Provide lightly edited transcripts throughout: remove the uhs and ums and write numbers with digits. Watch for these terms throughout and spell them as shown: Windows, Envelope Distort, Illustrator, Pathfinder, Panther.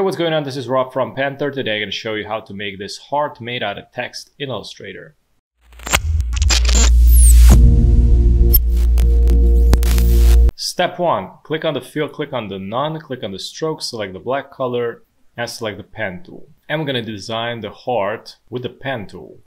Hey, what's going on? This is Rob from Panther. Today I'm going to show you how to make this heart made out of text in Illustrator. Step 1. Click on the fill, click on the none, click on the stroke, select the black color and select the pen tool. And we're going to design the heart with the pen tool.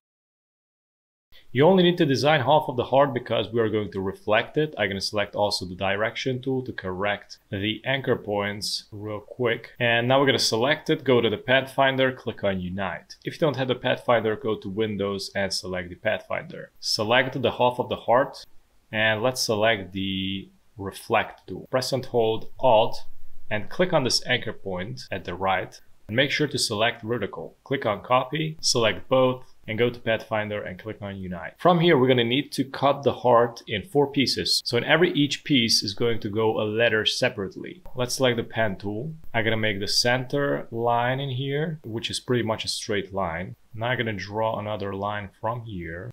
You only need to design half of the heart because we are going to reflect it. I'm going to select also the direction tool to correct the anchor points real quick. And now we're going to select it, go to the Pathfinder, click on Unite. If you don't have the Pathfinder, go to Windows and select the Pathfinder. Select the half of the heart and let's select the reflect tool. Press and hold Alt and click on this anchor point at the right. And make sure to select vertical. Click on Copy, select both, and go to Pathfinder and click on Unite. From here, we're going to need to cut the heart in 4 pieces. So in each piece is going to go a letter separately. Let's select the pen tool. I'm going to make the center line in here, which is pretty much a straight line. Now I'm going to draw another line from here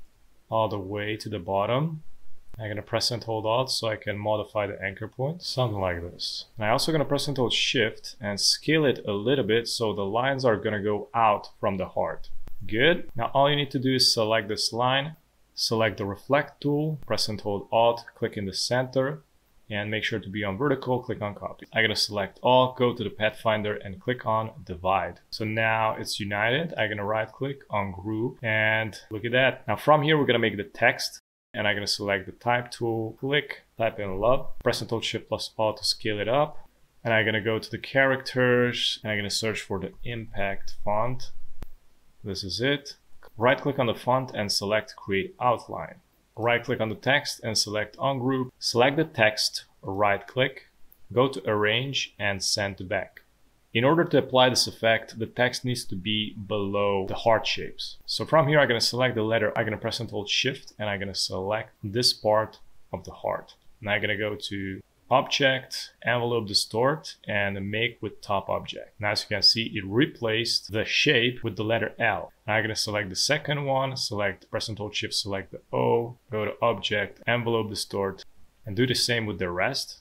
all the way to the bottom. I'm going to press and hold Alt so I can modify the anchor point, something like this. And I'm also going to press and hold Shift and scale it a little bit so the lines are going to go out from the heart. Good. Now all you need to do is select this line, select the reflect tool, press and hold Alt, click in the center, and make sure to be on vertical, click on Copy. I'm going to select all, go to the Pathfinder and click on Divide. So now it's united. I'm going to right click on Group and look at that. Now from here we're going to make the text. And I'm going to select the type tool, click, type in love, press and hold Shift plus Alt to scale it up. And I'm going to go to the characters and I'm going to search for the impact font. This is it. Right click on the font and select create outline. Right click on the text and select ungroup. Select the text, right click, go to arrange and send to back. In order to apply this effect, the text needs to be below the heart shapes. So from here, I'm going to select the letter. I'm going to press and hold Shift and I'm going to select this part of the heart. Now I'm going to go to Object, Envelope Distort and Make with Top Object. Now as you can see, it replaced the shape with the letter L. Now I'm going to select the second one, press and hold Shift, select the O, go to Object, Envelope Distort and do the same with the rest.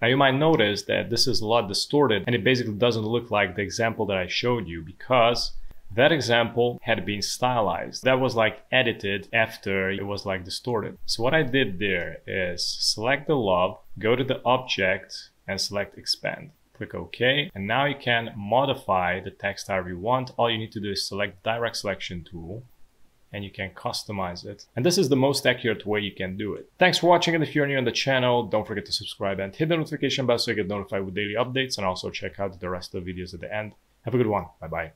Now you might notice that this is a lot distorted and it basically doesn't look like the example that I showed you because that example had been stylized. That was like edited after it was like distorted. So what I did there is select the love, go to the object and select expand. Click OK and now you can modify the text however you want. All you need to do is select direct selection tool and you can customize it. And this is the most accurate way you can do it. Thanks for watching, and if you're new on the channel, don't forget to subscribe and hit the notification bell so you get notified with daily updates, and also check out the rest of the videos at the end. Have a good one. Bye-bye.